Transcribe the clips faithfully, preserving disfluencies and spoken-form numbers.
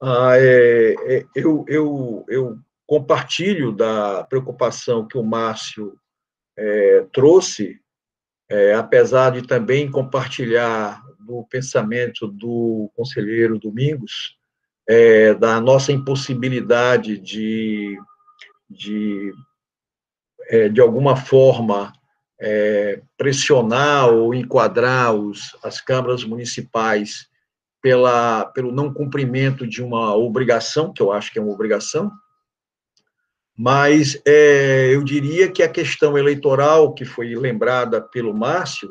Ah, é, é, eu, eu, eu compartilho da preocupação que o Márcio é, trouxe, é, apesar de também compartilhar do pensamento do conselheiro Domingos, é, da nossa impossibilidade de, de, é, de alguma forma, é, pressionar ou enquadrar os, as câmaras municipais pela, pelo não cumprimento de uma obrigação, que eu acho que é uma obrigação, mas é, eu diria que a questão eleitoral, que foi lembrada pelo Márcio,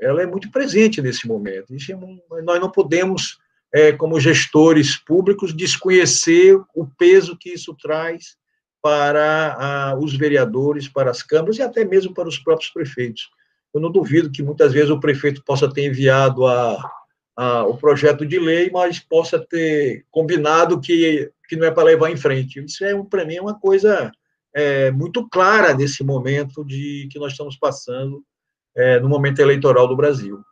ela é muito presente nesse momento. Isso é um, nós não podemos, é, como gestores públicos, desconhecer o peso que isso traz para a, os vereadores, para as câmaras e até mesmo para os próprios prefeitos. Eu não duvido que muitas vezes o prefeito possa ter enviado a, a, o projeto de lei, mas possa ter combinado que, que não é para levar em frente. Isso, é, para mim, é uma coisa é, muito clara nesse momento de que nós estamos passando é, no momento eleitoral do Brasil. Pra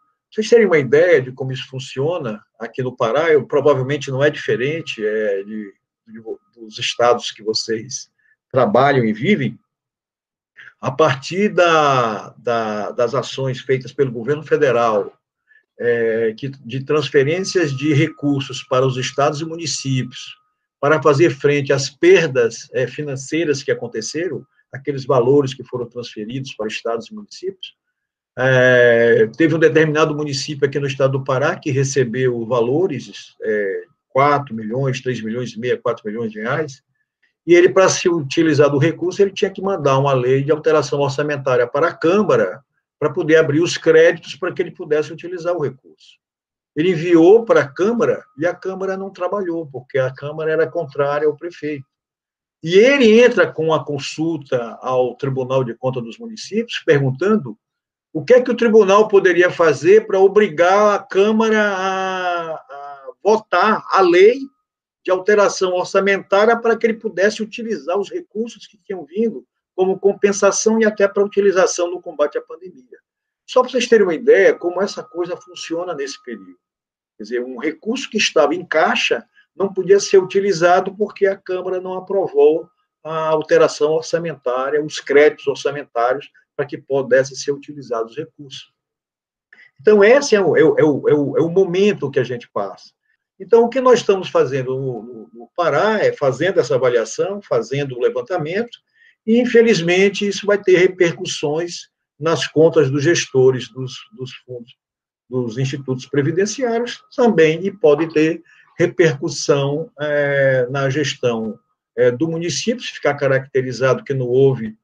vocês terem uma ideia de como isso funciona aqui no Pará, eu, provavelmente não é diferente é, de, de, dos estados que vocês trabalham e vivem, a partir da, da, das ações feitas pelo governo federal, é, que, de transferências de recursos para os estados e municípios, para fazer frente às perdas é, financeiras que aconteceram, aqueles valores que foram transferidos para estados e municípios, é, teve um determinado município aqui no estado do Pará que recebeu valores, é, quatro milhões, três milhões e meio, quatro milhões de reais, e ele, para se utilizar do recurso, ele tinha que mandar uma lei de alteração orçamentária para a Câmara, para poder abrir os créditos para que ele pudesse utilizar o recurso. Ele enviou para a Câmara, e a Câmara não trabalhou, porque a Câmara era contrária ao prefeito. E ele entra com a consulta ao Tribunal de Contas dos Municípios, perguntando o que é que o tribunal poderia fazer para obrigar a Câmara a, a votar a lei de alteração orçamentária para que ele pudesse utilizar os recursos que tinham vindo como compensação e até para utilização no combate à pandemia. Só para vocês terem uma ideia como essa coisa funciona nesse período. Quer dizer, um recurso que estava em caixa não podia ser utilizado porque a Câmara não aprovou a alteração orçamentária, os créditos orçamentários para que pudessem ser utilizados os recursos. Então, esse é o, é o, é o, é o momento que a gente passa. Então, o que nós estamos fazendo no, no, no Pará é fazendo essa avaliação, fazendo o levantamento, e, infelizmente, isso vai ter repercussões nas contas dos gestores dos, dos fundos, dos institutos previdenciários também, e pode ter repercussão é, na gestão é, do município, se ficar caracterizado que não houve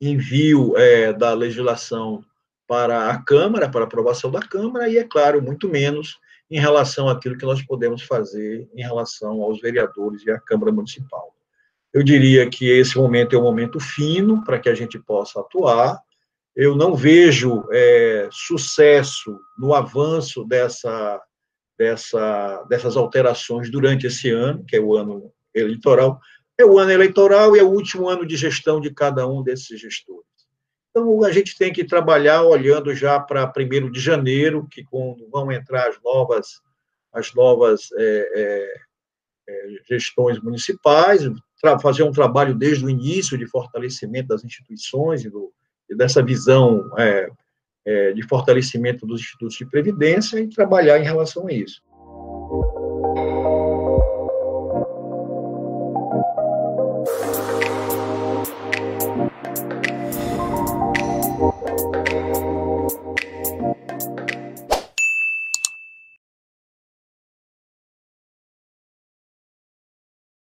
envio é, da legislação para a Câmara, para aprovação da Câmara, e, é claro, muito menos em relação àquilo que nós podemos fazer em relação aos vereadores e à Câmara Municipal. Eu diria que esse momento é um momento fino para que a gente possa atuar. Eu não vejo é, sucesso no avanço dessa, dessa, dessas alterações durante esse ano, que é o ano eleitoral. É o ano eleitoral e é o último ano de gestão de cada um desses gestores. Então, a gente tem que trabalhar olhando já para primeiro de janeiro, que quando vão entrar as novas, as novas é, é, gestões municipais, fazer um trabalho desde o início de fortalecimento das instituições e, do, e dessa visão é, é, de fortalecimento dos institutos de previdência e trabalhar em relação a isso.